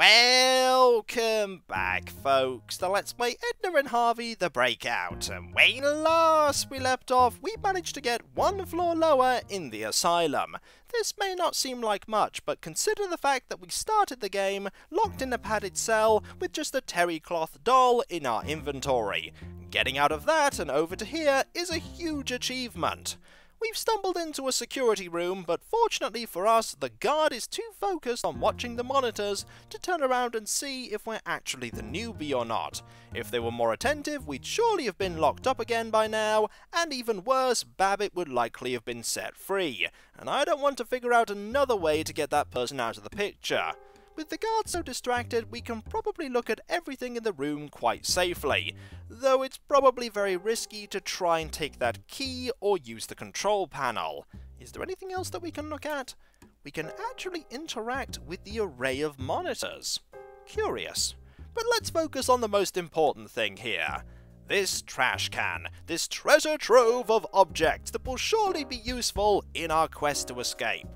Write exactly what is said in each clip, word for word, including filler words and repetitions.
Welcome back, folks, to Let's Play Edna and Harvey The Breakout, and when last we left off, we managed to get one floor lower in the asylum. This may not seem like much, but consider the fact that we started the game locked in a padded cell with just a terry cloth doll in our inventory. Getting out of that and over to here is a huge achievement. We've stumbled into a security room, but fortunately for us, the guard is too focused on watching the monitors to turn around and see if we're actually the newbie or not. If they were more attentive, we'd surely have been locked up again by now, and even worse, Babbitt would likely have been set free. And I don't want to figure out another way to get that person out of the picture. With the guard so distracted, we can probably look at everything in the room quite safely, though it's probably very risky to try and take that key or use the control panel. Is there anything else that we can look at? We can actually interact with the array of monitors. Curious. But let's focus on the most important thing here. This trash can, this treasure trove of objects that will surely be useful in our quest to escape.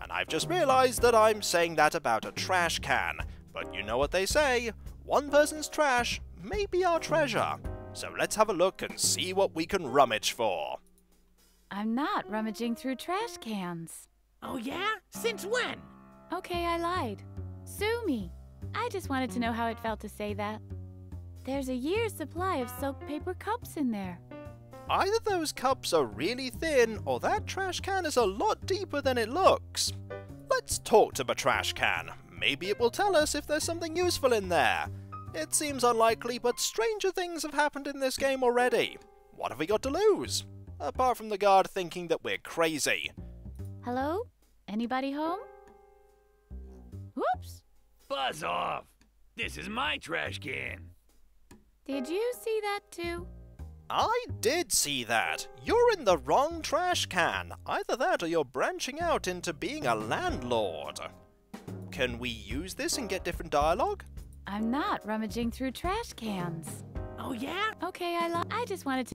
And I've just realised that I'm saying that about a trash can, but you know what they say, one person's trash may be our treasure. So let's have a look and see what we can rummage for. I'm not rummaging through trash cans. Oh yeah? Since when? Okay, I lied. Sue me. I just wanted to know how it felt to say that. There's a year's supply of silk paper cups in there. Either those cups are really thin, or that trash can is a lot deeper than it looks. Let's talk to the trash can. Maybe it will tell us if there's something useful in there. It seems unlikely, but stranger things have happened in this game already. What have we got to lose? Apart from the guard thinking that we're crazy. Hello? Anybody home? Whoops! Buzz off! This is my trash can! Did you see that too? I did see that! You're in the wrong trash can! Either that or you're branching out into being a landlord! Can we use this and get different dialogue? I'm not rummaging through trash cans. Oh yeah? Okay, I li- I just wanted to-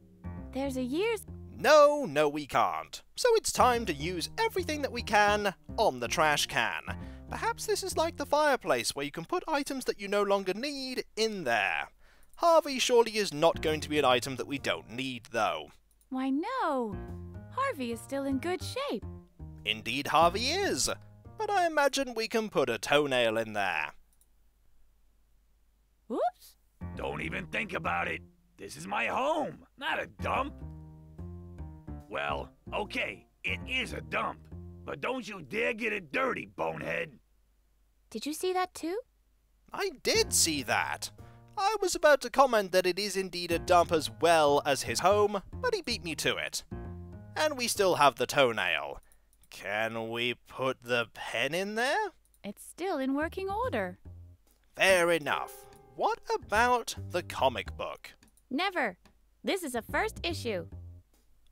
There's a year's- No, no we can't. So it's time to use everything that we can on the trash can. Perhaps this is like the fireplace where you can put items that you no longer need in there. Harvey surely is not going to be an item that we don't need, though. Why, no! Harvey is still in good shape. Indeed, Harvey is. But I imagine we can put a toenail in there. Whoops! Don't even think about it. This is my home, not a dump. Well, okay, it is a dump. But don't you dare get it dirty, bonehead. Did you see that too? I did see that. I was about to comment that it is indeed a dump as well as his home, but he beat me to it. And we still have the toenail. Can we put the pen in there? It's still in working order. Fair enough. What about the comic book? Never. This is a first issue.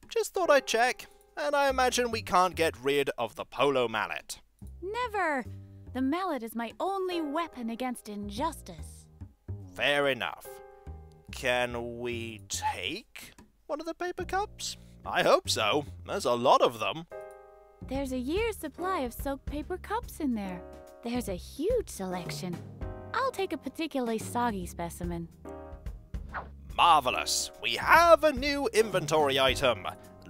Just thought I'd check, and I imagine we can't get rid of the polo mallet. Never. The mallet is my only weapon against injustice. Fair enough. Can we take one of the paper cups? I hope so. There's a lot of them. There's a year's supply of soaked paper cups in there. There's a huge selection. I'll take a particularly soggy specimen. Marvelous. We have a new inventory item.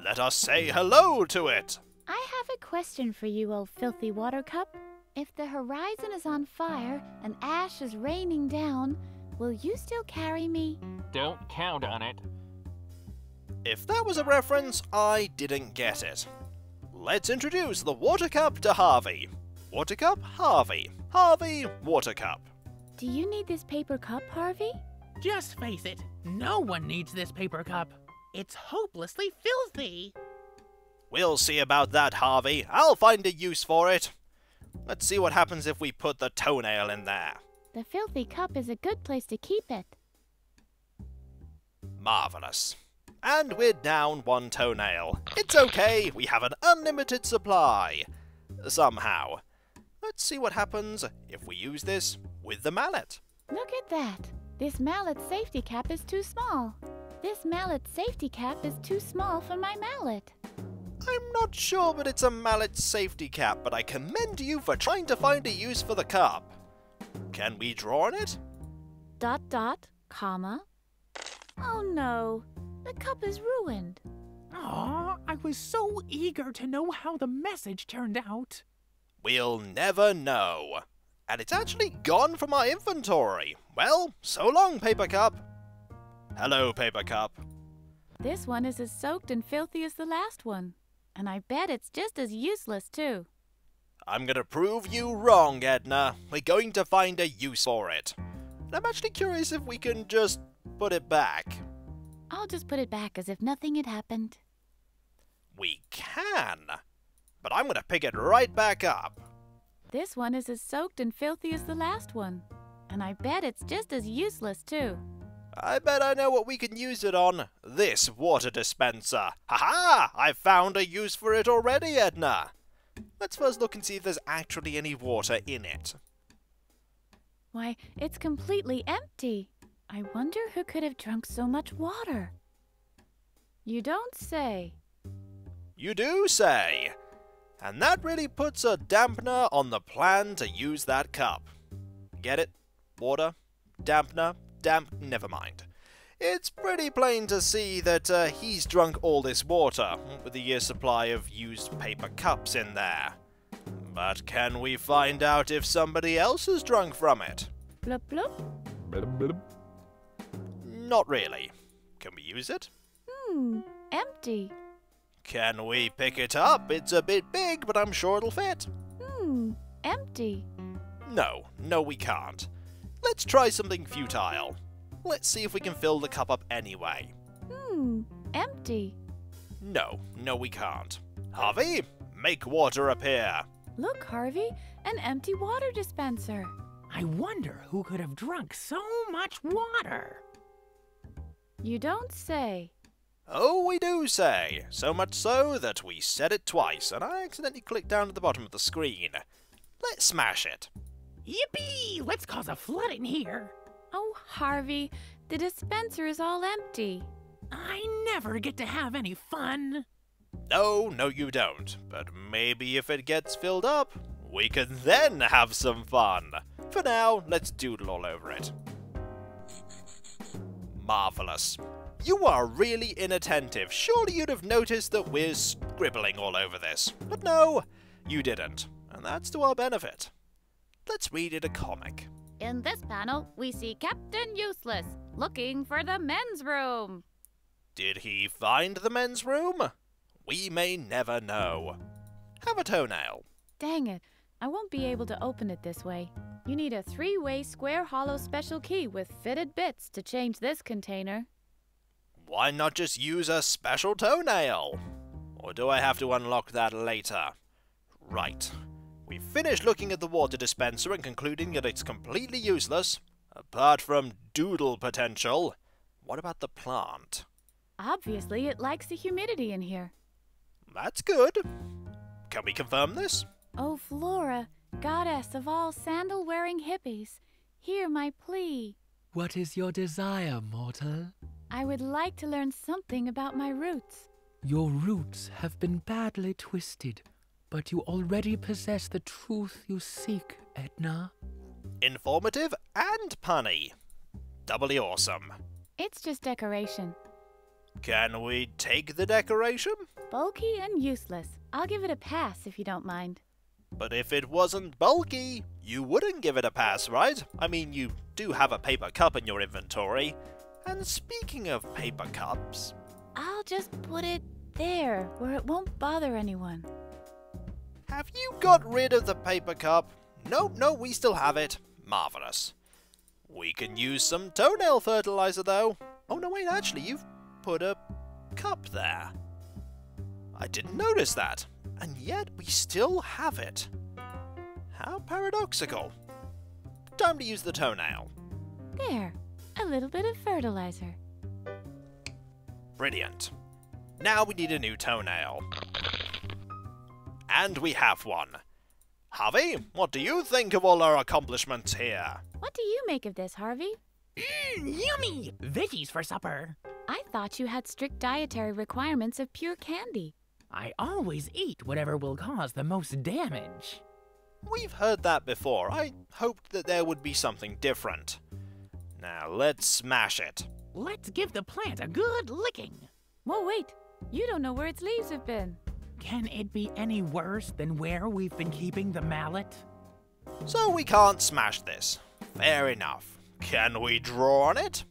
Let us say hello to it. I have a question for you, old filthy water cup. If the horizon is on fire and ash is raining down, will you still carry me? Don't count on it. If that was a reference, I didn't get it. Let's introduce the water cup to Harvey. Water cup, Harvey. Harvey, water cup. Do you need this paper cup, Harvey? Just face it, no one needs this paper cup. It's hopelessly filthy. We'll see about that, Harvey. I'll find a use for it. Let's see what happens if we put the toenail in there. The filthy cup is a good place to keep it. Marvelous. And we're down one toenail. It's okay, we have an unlimited supply. Somehow. Let's see what happens if we use this with the mallet. Look at that. This mallet's safety cap is too small. This mallet's safety cap is too small for my mallet. I'm not sure that it's a mallet safety cap, but I commend you for trying to find a use for the cup. Can we draw on it? Dot, dot, comma. Oh, no. The cup is ruined. Aw, I was so eager to know how the message turned out. We'll never know. And it's actually gone from our inventory. Well, so long, Paper Cup. Hello, Paper Cup. This one is as soaked and filthy as the last one. And I bet it's just as useless, too. I'm gonna prove you wrong, Edna. We're going to find a use for it. And I'm actually curious if we can just put it back. I'll just put it back as if nothing had happened. We can. But I'm gonna pick it right back up. This one is as soaked and filthy as the last one. And I bet it's just as useless, too. I bet I know what we can use it on. This water dispenser. Ha-ha! I've found a use for it already, Edna. Let's first look and see if there's actually any water in it. Why, it's completely empty. I wonder who could have drunk so much water. You don't say. You do say. And that really puts a dampener on the plan to use that cup. Get it? Water? Dampener? Damp, never mind. It's pretty plain to see that uh, he's drunk all this water, with a year's supply of used paper cups in there. But can we find out if somebody else has drunk from it? Blup, blup. Blup, blup. Not really. Can we use it? Hmm, empty. Can we pick it up? It's a bit big, but I'm sure it'll fit. Hmm, empty. No, no we can't. Let's try something futile. Let's see if we can fill the cup up anyway. Hmm, empty. No, no we can't. Harvey, make water appear. Look, Harvey, an empty water dispenser. I wonder who could have drunk so much water. You don't say. Oh, we do say. So much so that we said it twice, and I accidentally clicked down at the bottom of the screen. Let's smash it. Yippee! Let's cause a flood in here. Oh, Harvey, the dispenser is all empty. I never get to have any fun. No, no you don't. But maybe if it gets filled up, we can then have some fun. For now, let's doodle all over it. Marvelous. You are really inattentive. Surely you'd have noticed that we're scribbling all over this. But no, you didn't. And that's to our benefit. Let's read it a comic. In this panel, we see Captain Useless looking for the men's room. Did he find the men's room? We may never know. Have a toenail. Dang it. I won't be able to open it this way. You need a three-way square hollow special key with fitted bits to change this container. Why not just use a special toenail? Or do I have to unlock that later? Right. We've finished looking at the water dispenser and concluding that it's completely useless, apart from doodle potential. What about the plant? Obviously, it likes the humidity in here. That's good. Can we confirm this? Oh, Flora, goddess of all sandal-wearing hippies, hear my plea. What is your desire, mortal? I would like to learn something about my roots. Your roots have been badly twisted. But you already possess the truth you seek, Edna. Informative and punny. Doubly awesome. It's just decoration. Can we take the decoration? Bulky and useless. I'll give it a pass if you don't mind. But if it wasn't bulky, you wouldn't give it a pass, right? I mean, you do have a paper cup in your inventory. And speaking of paper cups... I'll just put it there, where it won't bother anyone. Have you got rid of the paper cup? Nope, no, we still have it. Marvelous. We can use some toenail fertilizer, though. Oh, no, wait, actually, you've put a cup there. I didn't notice that, and yet we still have it. How paradoxical. Time to use the toenail. There, a little bit of fertilizer. Brilliant. Now we need a new toenail. And we have one. Harvey, what do you think of all our accomplishments here? What do you make of this, Harvey? Mmm, yummy! Veggies for supper. I thought you had strict dietary requirements of pure candy. I always eat whatever will cause the most damage. We've heard that before. I hoped that there would be something different. Now let's smash it. Let's give the plant a good licking. Whoa, wait. You don't know where its leaves have been. Can it be any worse than where we've been keeping the mallet? So we can't smash this. Fair enough. Can we draw on it?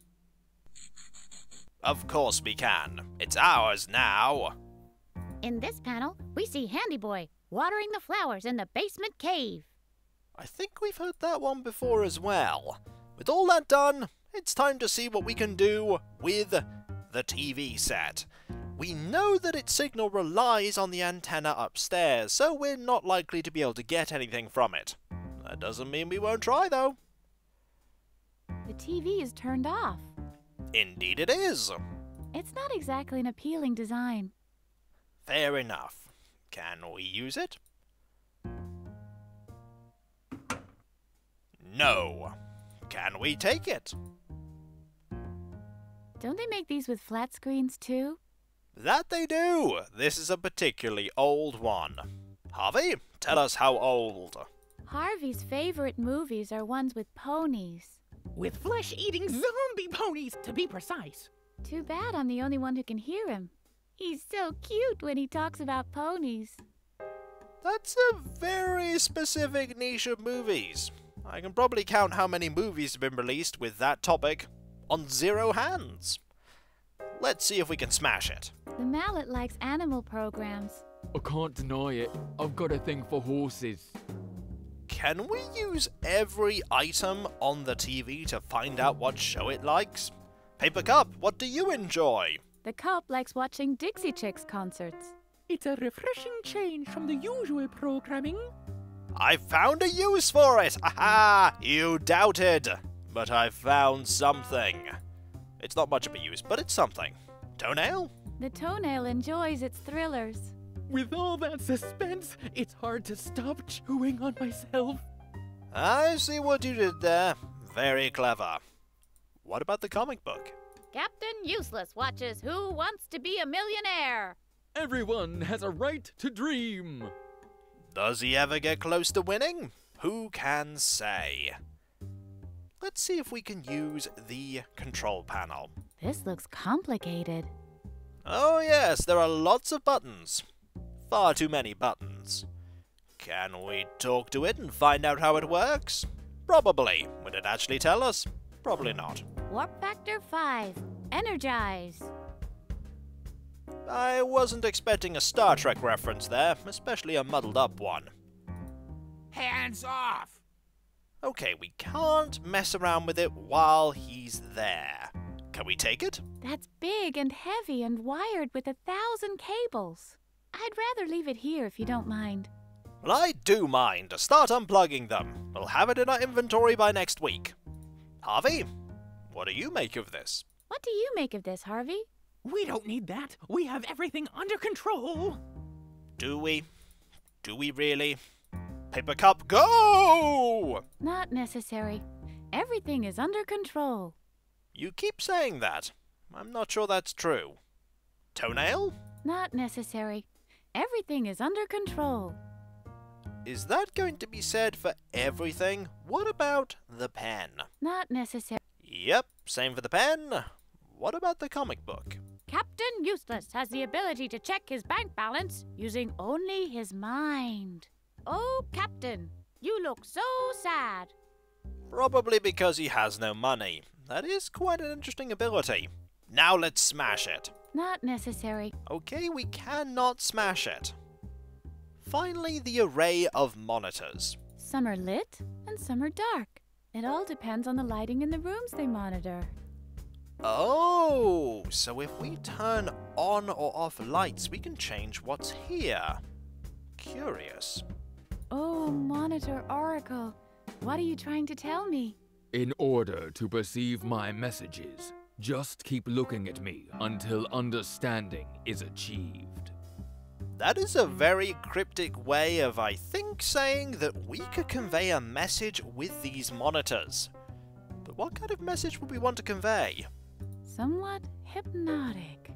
Of course we can. It's ours now. In this panel, we see Handy Boy watering the flowers in the basement cave. I think we've heard that one before as well. With all that done, it's time to see what we can do with the T V set. We know that its signal relies on the antenna upstairs, so we're not likely to be able to get anything from it. That doesn't mean we won't try, though. The T V is turned off. Indeed it is. It's not exactly an appealing design. Fair enough. Can we use it? No. Can we take it? Don't they make these with flat screens, too? That they do! This is a particularly old one. Harvey, tell us how old. Harvey's favorite movies are ones with ponies. With flesh-eating zombie ponies, to be precise. Too bad I'm the only one who can hear him. He's so cute when he talks about ponies. That's a very specific niche of movies. I can probably count how many movies have been released with that topic on zero hands. Let's see if we can smash it. The mallet likes animal programs. I can't deny it. I've got a thing for horses. Can we use every item on the T V to find out what show it likes? Paper Cup, what do you enjoy? The Cup likes watching Dixie Chicks concerts. It's a refreshing change from the usual programming. I found a use for it! Aha! You doubted! But I found something. It's not much of a use, but it's something. Toenail? The toenail enjoys its thrillers. With all that suspense, it's hard to stop chewing on myself. I see what you did there. Very clever. What about the comic book? Captain Useless watches Who Wants to Be a Millionaire? Everyone has a right to dream. Does he ever get close to winning? Who can say? Let's see if we can use the control panel. This looks complicated. Oh yes, there are lots of buttons. Far too many buttons. Can we talk to it and find out how it works? Probably. Would it actually tell us? Probably not. Warp Factor five. Energize. I wasn't expecting a Star Trek reference there, especially a muddled up one. Hands off! Okay, we can't mess around with it while he's there. Can we take it? That's big and heavy and wired with a thousand cables. I'd rather leave it here if you don't mind. Well, I do mind. Start unplugging them. We'll have it in our inventory by next week. Harvey, what do you make of this? What do you make of this, Harvey? We don't need that. We have everything under control. Do we? Do we really? Paper Cup, go! Not necessary. Everything is under control. You keep saying that. I'm not sure that's true. Toenail? Not necessary. Everything is under control. Is that going to be said for everything? What about the pen? Not necessary. Yep, same for the pen. What about the comic book? Captain Useless has the ability to check his bank balance using only his mind. Oh, Captain, you look so sad. Probably because he has no money. That is quite an interesting ability. Now let's smash it. Not necessary. Okay, we cannot smash it. Finally, the array of monitors. Some are lit and some are dark. It all depends on the lighting in the rooms they monitor. Oh, so if we turn on or off lights, we can change what's here. Curious. Oh, Monitor Oracle, what are you trying to tell me? In order to perceive my messages, just keep looking at me until understanding is achieved. That is a very cryptic way of, I think, saying that we could convey a message with these monitors. But what kind of message would we want to convey? Somewhat hypnotic.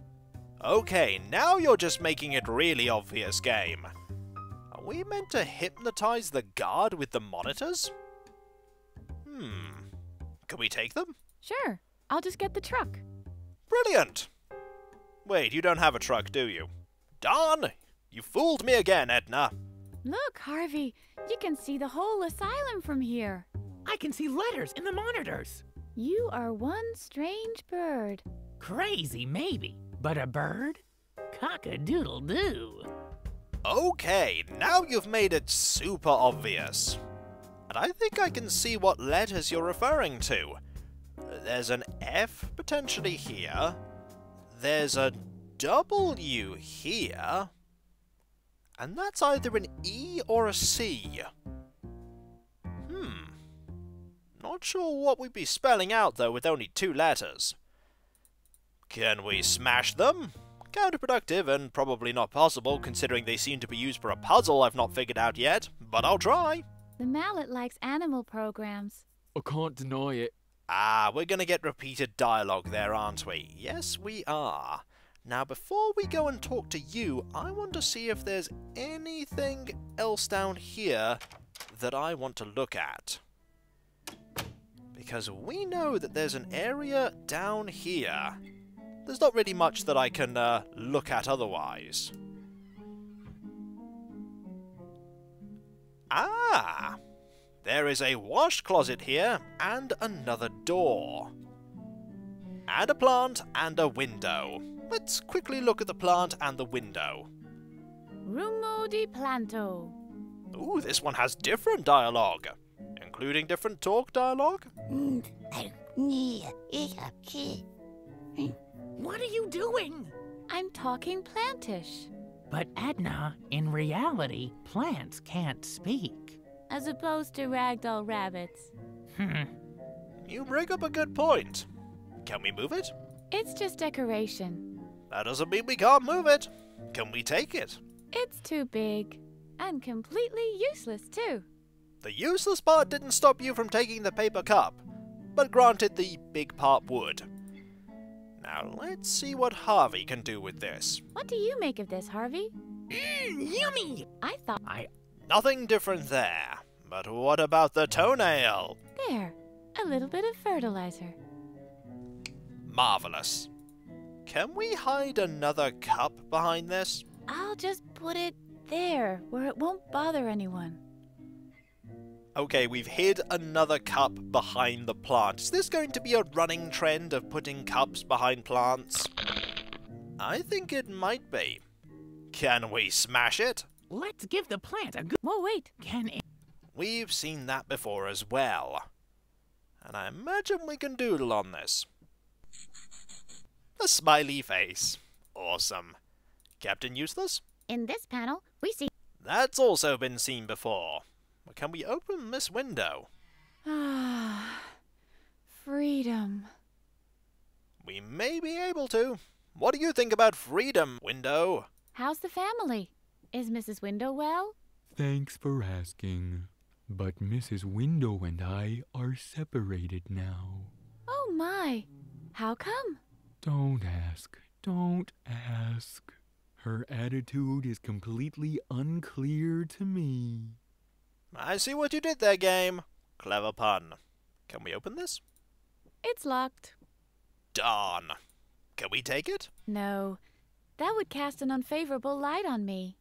Okay, now you're just making it really obvious, game. we meant to hypnotize the guard with the monitors? Hmm. Can we take them? Sure. I'll just get the truck. Brilliant! Wait, you don't have a truck, do you? Darn! You fooled me again, Edna! Look, Harvey. You can see the whole asylum from here. I can see letters in the monitors. You are one strange bird. Crazy, maybe, but a bird? Cock-a-doodle-doo. Okay, now you've made it super obvious. And I think I can see what letters you're referring to. There's an F potentially here. There's a W here. And that's either an E or a C. Hmm. Not sure what we'd be spelling out, though, with only two letters. Can we smash them? Counterproductive and probably not possible, considering they seem to be used for a puzzle I've not figured out yet, but I'll try. The mallet likes animal programs. I can't deny it. Ah, we're gonna get repeated dialogue there, aren't we? Yes, we are. Now, before we go and talk to you, I want to see if there's anything else down here that I want to look at. Because we know that there's an area down here. There's not really much that I can uh, look at otherwise. Ah! There is a wash closet here, and another door. And a plant, and a window. Let's quickly look at the plant and the window. Rumo di planto. Ooh, this one has different dialogue. Including different talk dialogue? What are you doing? I'm talking plantish. But Edna, in reality, plants can't speak. As opposed to ragdoll rabbits. Hmm. You bring up a good point. Can we move it? It's just decoration. That doesn't mean we can't move it. Can we take it? It's too big. And completely useless, too. The useless part didn't stop you from taking the paper cup. But granted, the big part would. Now, let's see what Harvey can do with this. What do you make of this, Harvey? Mmm, yummy! I thought I... Nothing different there. But what about the toenail? There. A little bit of fertilizer. Marvelous. Can we hide another cup behind this? I'll just put it there, where it won't bother anyone. Okay, we've hid another cup behind the plant. Is this going to be a running trend of putting cups behind plants? I think it might be. Can we smash it? Let's give the plant a good... Whoa, wait. Can it... We've seen that before as well. And I imagine we can doodle on this. A smiley face. Awesome. Captain Useless? In this panel, we see... That's also been seen before. Can we open this window? Ah, freedom. We may be able to. What do you think about freedom, Window? How's the family? Is Missus Window well? Thanks for asking. But Missus Window and I are separated now. Oh my. How come? Don't ask. Don't ask. Her attitude is completely unclear to me. I see what you did there, game. Clever pun. Can we open this? It's locked. Darn. Can we take it? No. That would cast an unfavorable light on me.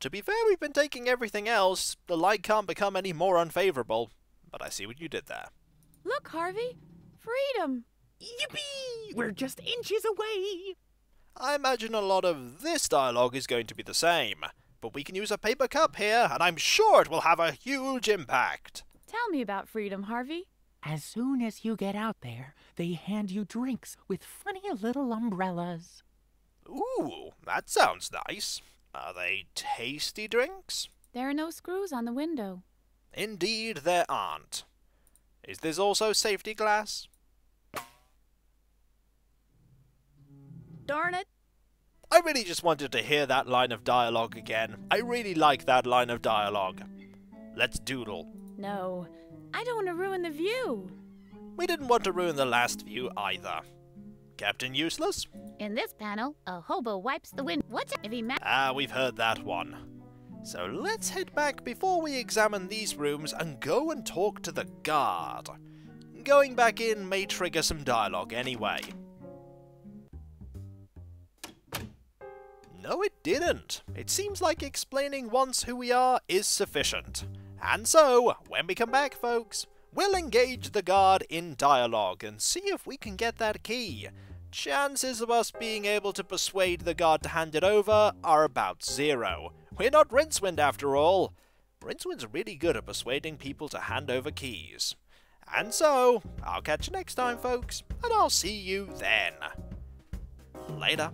To be fair, we've been taking everything else. The light can't become any more unfavorable. But I see what you did there. Look, Harvey. Freedom. Yippee! We're just inches away. I imagine a lot of this dialogue is going to be the same. But we can use a paper cup here, and I'm sure it will have a huge impact. Tell me about freedom, Harvey. As soon as you get out there, they hand you drinks with funny little umbrellas. Ooh, that sounds nice. Are they tasty drinks? There are no screws on the window. Indeed, there aren't. Is this also safety glass? Darn it. I really just wanted to hear that line of dialogue again. I really like that line of dialogue. Let's doodle. No, I don't want to ruin the view. We didn't want to ruin the last view either. Captain Useless? In this panel, a hobo wipes the wind. What's if he ma- Ah, we've heard that one. So let's head back before we examine these rooms and go and talk to the guard. Going back in may trigger some dialogue anyway. No, it didn't. It seems like explaining once who we are is sufficient. And so, when we come back, folks, we'll engage the guard in dialogue and see if we can get that key. Chances of us being able to persuade the guard to hand it over are about zero. We're not Rincewind after all. Rincewind's really good at persuading people to hand over keys. And so, I'll catch you next time, folks, and I'll see you then. Later.